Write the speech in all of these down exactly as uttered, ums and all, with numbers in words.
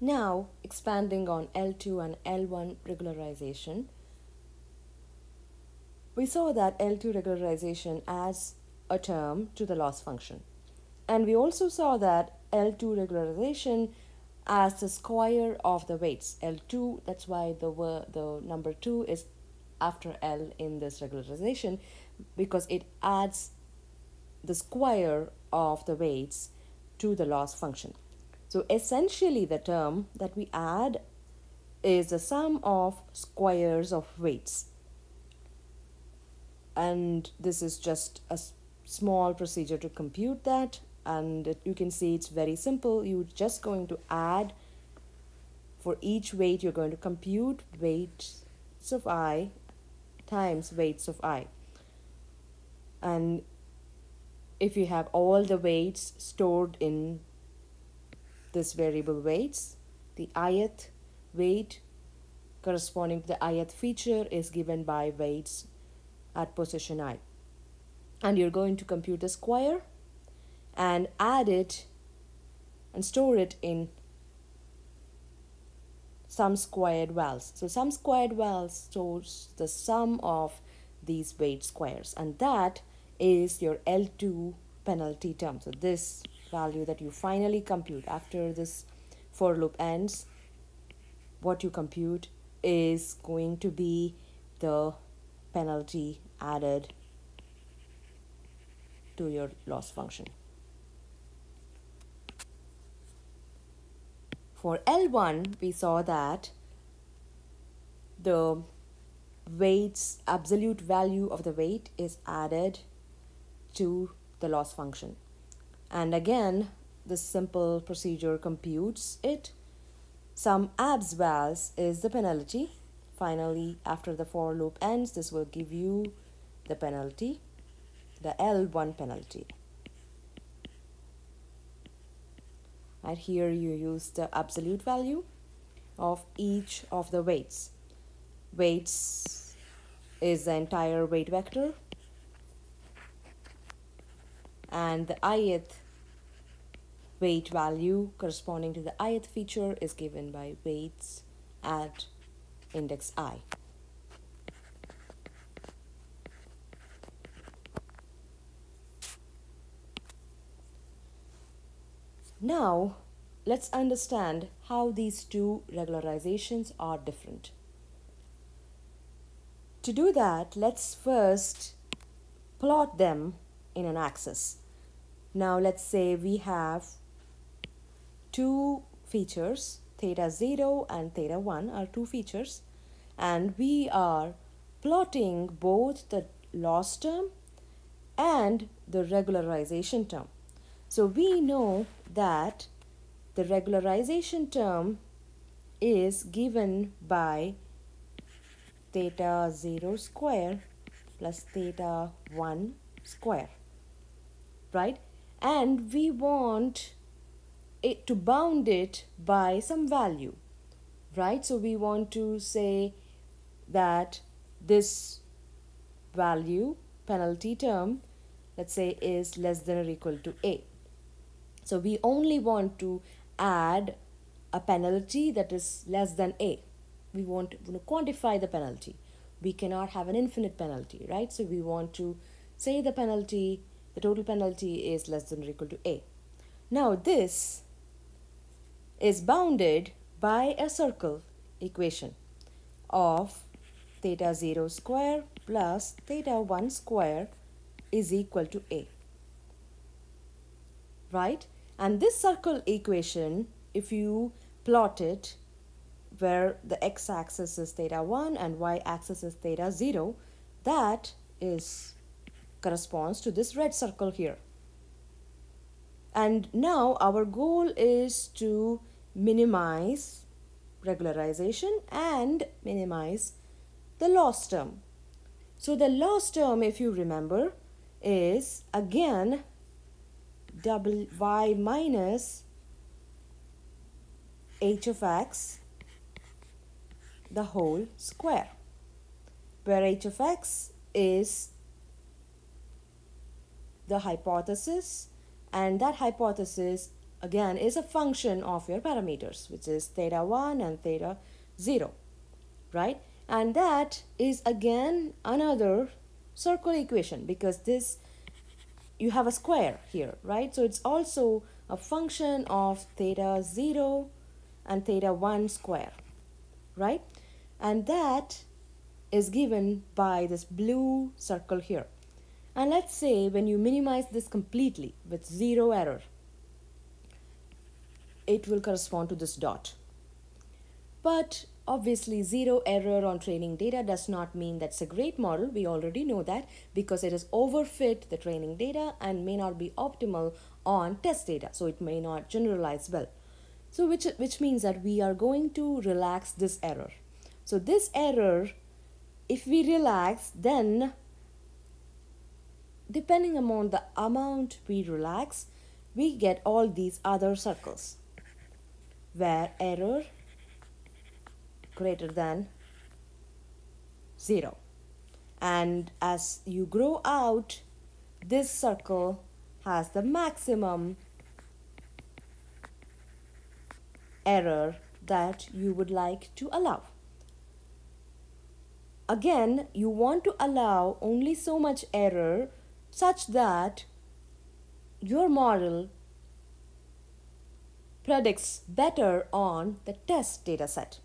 Now, expanding on L two and L one regularization, we saw that L two regularization adds a term to the loss function. And we also saw that L two regularization as the square of the weights, L two, that's why the, the number two is after L in this regularization, because it adds the square of the weights to the loss function. So essentially the term that we add is the sum of squares of weights. And this is just a small procedure to compute that. And you can see it's very simple. You're just going to add for each weight, you're going to compute weights of I times weights of I. And if you have all the weights stored in this variable weights, the ith weight corresponding to the ith feature is given by weights at position I. And you're going to compute the square and add it and store it in sum squared vals. So sum squared vals stores the sum of these weight squares, and that is your L two penalty term. So this value that you finally compute after this for loop ends, what you compute is going to be the penalty added to your loss function. For L one, we saw that the weights, absolute value of the weight is added to the loss function. And again, this simple procedure computes it. Sum abs vals is the penalty. Finally, after the for loop ends, this will give you the penalty, the L one penalty. And here you use the absolute value of each of the weights. Weights is the entire weight vector, and the ith weight value corresponding to the ith feature is given by weights at index I. Now, let's understand how these two regularizations are different. To do that, let's first plot them in an axis. Now, let's say we have two features, theta zero and theta one are two features, and we are plotting both the loss term and the regularization term. So we know that the regularization term is given by theta zero square plus theta one square, right? And we want it to bound it by some value, right? So we want to say that this value, penalty term, let's say, is less than or equal to A. So we only want to add a penalty that is less than A. We want to quantify the penalty. We cannot have an infinite penalty, right? So we want to say the penalty, the total penalty is less than or equal to A. Now this is bounded by a circle equation of theta zero square plus theta one square is equal to A, right? And this circle equation, if you plot it where the x-axis is theta one and y-axis is theta zero, that is corresponds to this red circle here. And now our goal is to minimize regularization and minimize the loss term. So the loss term, if you remember, is again double y minus h of x the whole square, where h of x is the hypothesis, and that hypothesis again is a function of your parameters, which is theta one and theta zero, right? And that is again another circular equation, because this, you have a square here, right? So it's also a function of theta zero and theta one square, right? And that is given by this blue circle here. And let's say when you minimize this completely with zero error, it will correspond to this dot. But obviously zero error on training data does not mean that's a great model. We already know that, because it is overfit the training data and may not be optimal on test data. So it may not generalize well. So which, which means that we are going to relax this error. So this error, if we relax, then depending upon the amount we relax, we get all these other circles where error greater than zero. And as you grow out, this circle has the maximum error that you would like to allow. Again, you want to allow only so much error such that your model predicts better on the test data set.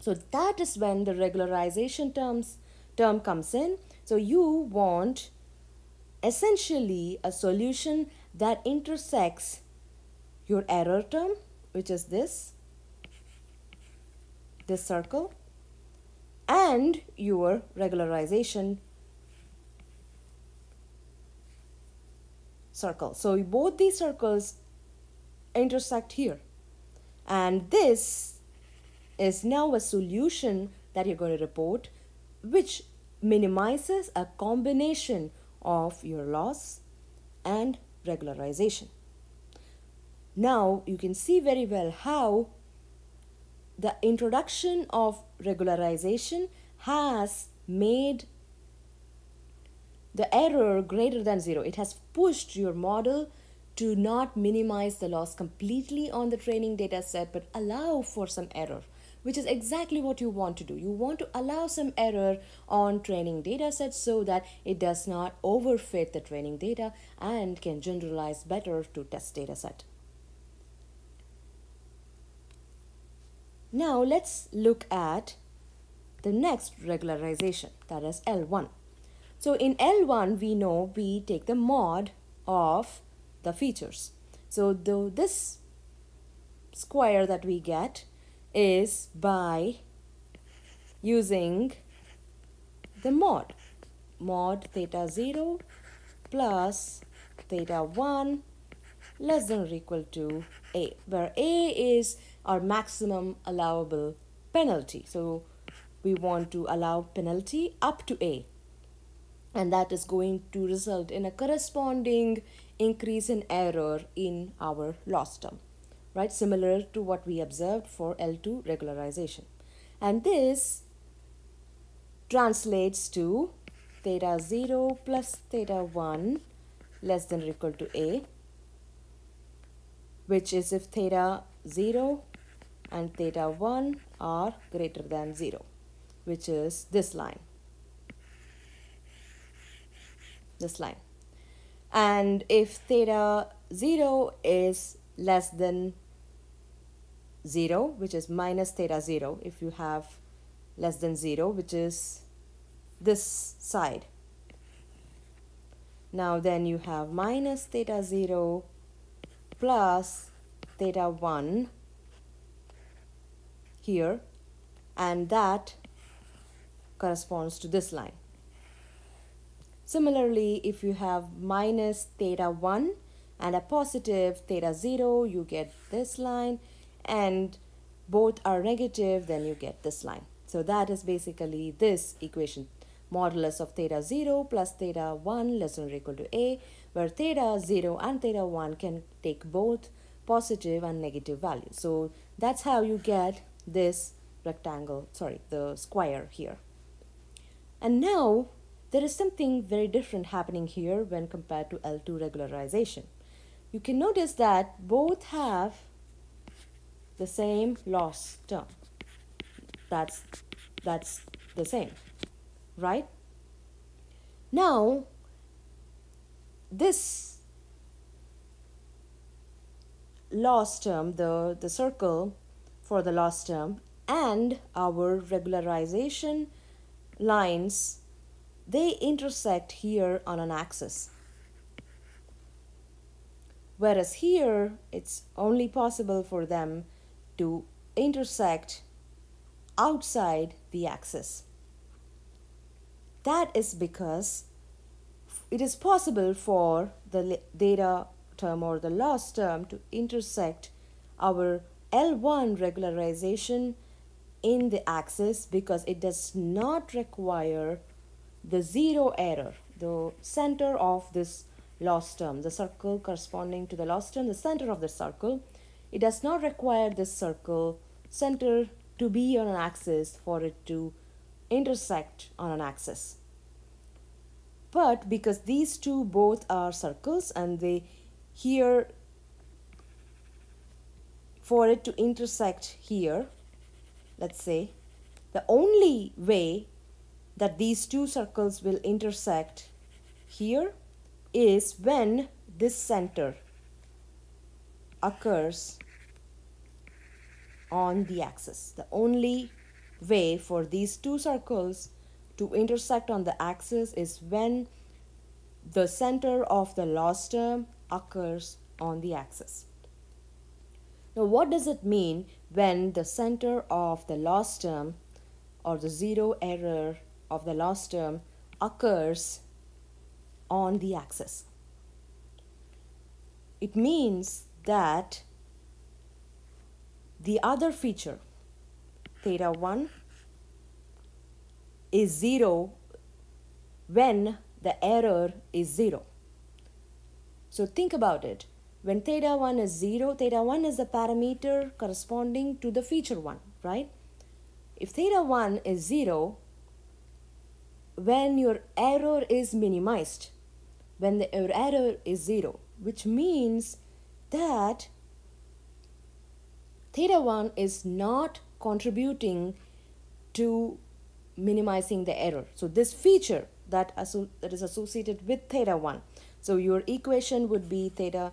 So that is when the regularization terms term comes in. So you want essentially a solution that intersects your error term, which is this, this circle, and your regularization circle. So both these circles intersect here. And this is now a solution that you're going to report, which minimizes a combination of your loss and regularization. Now you can see very well how the introduction of regularization has made the error greater than zero. It has pushed your model to not minimize the loss completely on the training data set, but allow for some error, which is exactly what you want to do. You want to allow some error on training data sets so that it does not overfit the training data and can generalize better to test data set. Now let's look at the next regularization, that is L one. So in L one, we know we take the mod of the features. So though this square that we get is by using the mod, mod theta zero plus theta one less than or equal to A, where A is our maximum allowable penalty. So we want to allow penalty up to A, and that is going to result in a corresponding increase in error in our loss term, right? Similar to what we observed for L two regularization. And this translates to theta zero plus theta one less than or equal to A, which is if theta zero and theta one are greater than zero, which is this line, this line. And if theta zero is less than zero, which is minus theta zero, if you have less than zero, which is this side. Now then you have minus theta zero plus theta one here, and that corresponds to this line. Similarly, if you have minus theta one and a positive theta zero, you get this line, and both are negative, then you get this line. So that is basically this equation, modulus of theta zero plus theta one less than or equal to A, where theta zero and theta one can take both positive and negative values. So that's how you get this rectangle, sorry, the square here. And now there is something very different happening here when compared to L two regularization. you can notice that both have the same loss term. That's, that's the same, right? Now, this loss term, the, the circle for the loss term, and our regularization lines, they intersect here on an axis. Whereas here, it's only possible for them to intersect outside the axis. That is because it is possible for the data term or the loss term to intersect our L one regularization in the axis, because it does not require the zero error, the center of this loss term, the circle corresponding to the loss term, the center of the circle. It does not require this circle center to be on an axis for it to intersect on an axis. But because these two both are circles, and they here, for it to intersect here, let's say, the only way that these two circles will intersect here is when this center occurs on the axis. The only way for these two circles to intersect on the axis is when the center of the loss term occurs on the axis. Now, what does it mean when the center of the loss term or the zero error of the loss term occurs on the axis? It means that the other feature, theta one, is zero when the error is zero. So think about it. When theta one is zero, theta one is the parameter corresponding to the feature one, right? If theta one is zero, when your error is minimized, when the, your error is zero, which means that theta one is not contributing to minimizing the error. So this feature that, that is associated with theta one. So your equation would be theta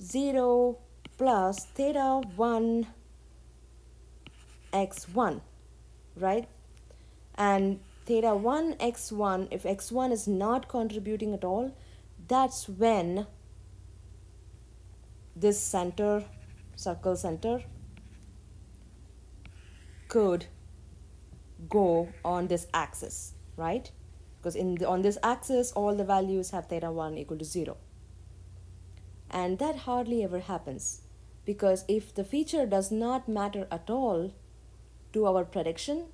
zero plus theta one x one, right? And theta one x one, if x one is not contributing at all, that's when this center, circle center, could go on this axis, right? Because in the, on this axis, all the values have theta one equal to zero. And that hardly ever happens, because if the feature does not matter at all to our prediction,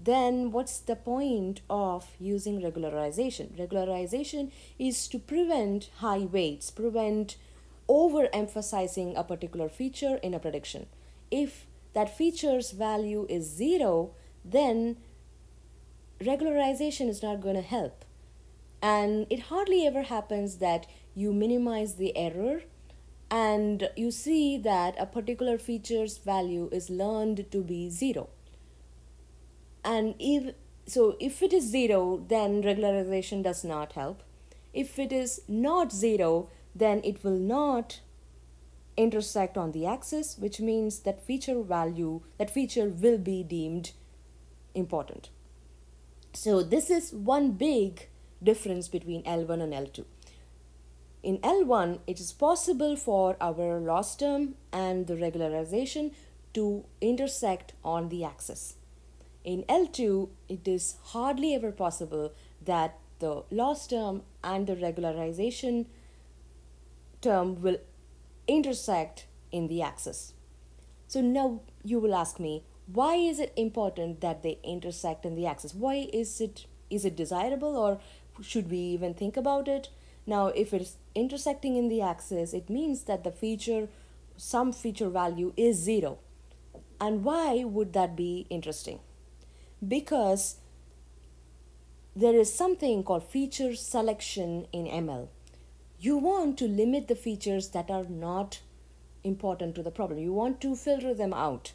then what's the point of using regularization? Regularization is to prevent high weights, prevent overemphasizing a particular feature in a prediction. If that feature's value is zero, then regularization is not going to help. And it hardly ever happens that you minimize the error and you see that a particular feature's value is learned to be zero. And if so, if it is zero, then regularization does not help. If it is not zero, then it will not intersect on the axis, which means that feature value, that feature will be deemed important. So this is one big difference between L one and L two. In L one, it is possible for our loss term and the regularization to intersect on the axis. In L two, it is hardly ever possible that the loss term and the regularization term will intersect in the axis. So now you will ask me, why is it important that they intersect in the axis? Why is it, is it desirable, or should we even think about it? Now, if it's intersecting in the axis, it means that the feature, some feature value is zero. And why would that be interesting? Because there is something called feature selection in M L. you want to limit the features that are not important to the problem. You want to filter them out.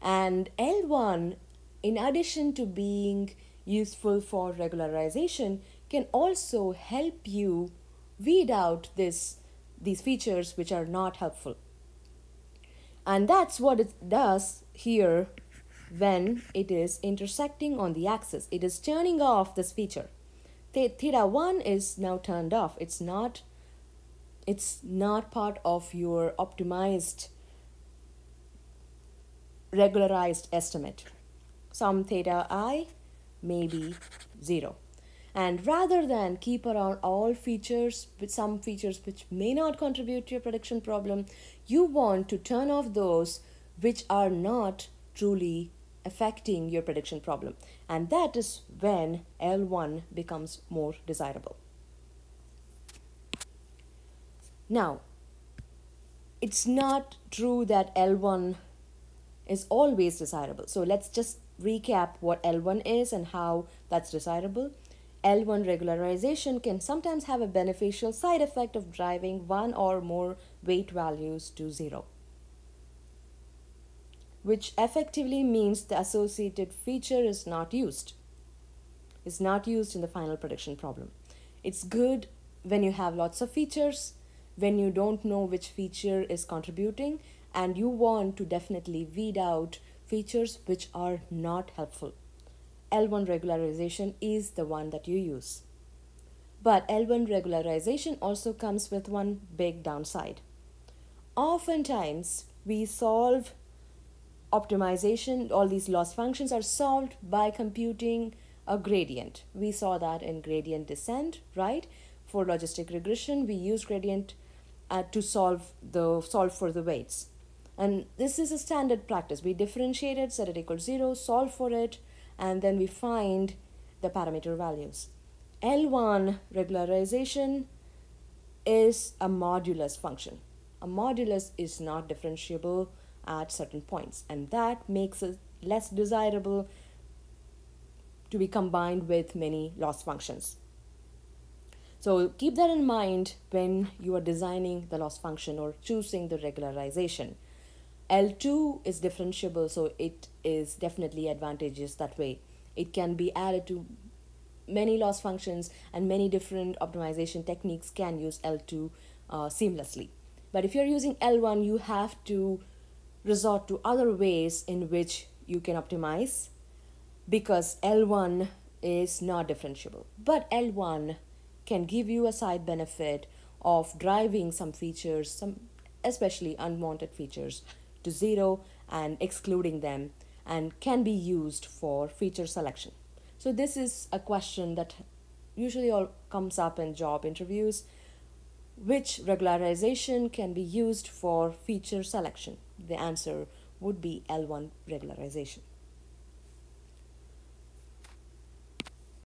And L one, in addition to being useful for regularization, can also help you weed out this these features which are not helpful. And that's what it does here when it is intersecting on the axis. It is turning off this feature. Theta one is now turned off. It's not, it's not part of your optimized, regularized estimate. Some theta I may be zero. And rather than keep around all features, with some features which may not contribute to your prediction problem, you want to turn off those which are not truly affecting your prediction problem. And that is when L one becomes more desirable. Now, it's not true that L one is always desirable. So let's just recap what L one is and how that's desirable. L one regularization can sometimes have a beneficial side effect of driving one or more weight values to zero, which effectively means the associated feature is not used. It's not used in the final prediction problem. It's good when you have lots of features, when you don't know which feature is contributing, and you want to definitely weed out features which are not helpful. L one regularization is the one that you use. But L one regularization also comes with one big downside. Oftentimes, we solve optimization, all these loss functions are solved by computing a gradient. We saw that in gradient descent, right? For logistic regression, we use gradient uh, to solve the solve for the weights. And this is a standard practice. We differentiate it, set it equal to zero, solve for it, and then we find the parameter values. L one regularization is a modulus function. A modulus is not differentiable at certain points, and that makes it less desirable to be combined with many loss functions. So keep that in mind when you are designing the loss function or choosing the regularization. L two is differentiable, so it is definitely advantageous that way. It can be added to many loss functions, and many different optimization techniques can use L two uh, seamlessly. But if you're using L one, you have to resort to other ways in which you can optimize, because L one is not differentiable. But L one can give you a side benefit of driving some features, some especially unwanted features, to zero and excluding them, and can be used for feature selection. So this is a question that usually all comes up in job interviews. Which regularization can be used for feature selection? The answer would be L one regularization.